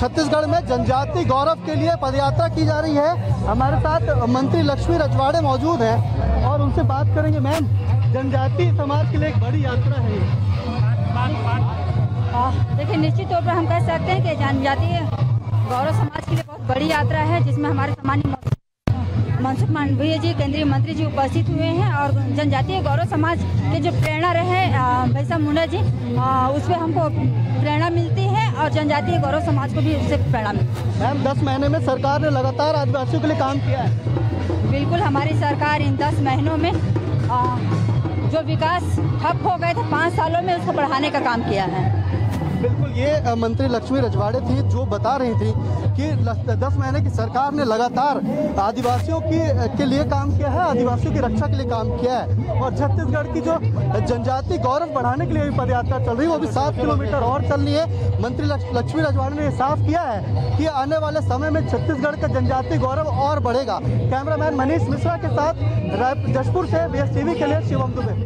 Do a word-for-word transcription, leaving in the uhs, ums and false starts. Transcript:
छत्तीसगढ़ में जनजाति गौरव के लिए पदयात्रा की जा रही है। हमारे साथ मंत्री लक्ष्मी राजवाड़े मौजूद हैं और उनसे बात करेंगे। मैम, जनजाति समाज के लिए एक बड़ी यात्रा है। देखिए, निश्चित तौर पर हम कह सकते हैं कि जनजाति गौरव समाज के लिए बहुत बड़ी यात्रा है, जिसमें हमारे सामान्य मनसुख मांडवीय जी, केंद्रीय मंत्री जी उपस्थित हुए हैं और जनजातीय गौरव समाज के जो प्रेरणा रहे भैसा मुंडा जी, उसमें हमको प्रेरणा मिलती है और जनजातीय गौरव समाज को भी उससे प्रेरणा मिलती है। मैम, दस महीने में सरकार ने लगातार आदिवासियों के लिए काम किया है। बिल्कुल, हमारी सरकार इन दस महीनों में आ, जो विकास ठप हो गए थे पाँच सालों में, उसको बढ़ाने का काम किया है। बिल्कुल, ये मंत्री लक्ष्मी राजवाड़े थी जो बता रही थी कि दस महीने की सरकार ने लगातार आदिवासियों की के लिए काम किया है, आदिवासियों की रक्षा के लिए काम किया है। और छत्तीसगढ़ की जो जनजाति गौरव बढ़ाने के लिए भी पदयात्रा चल रही है, वो भी सात किलोमीटर और चल रही है। मंत्री लक्ष्मी राजवाड़े ने साफ किया है कि आने वाले समय में छत्तीसगढ़ का जनजाति गौरव और बढ़ेगा। कैमरामैन मनीष मिश्रा के साथ जशपुर से बी एस टी वी के लिए शिवम दुबे।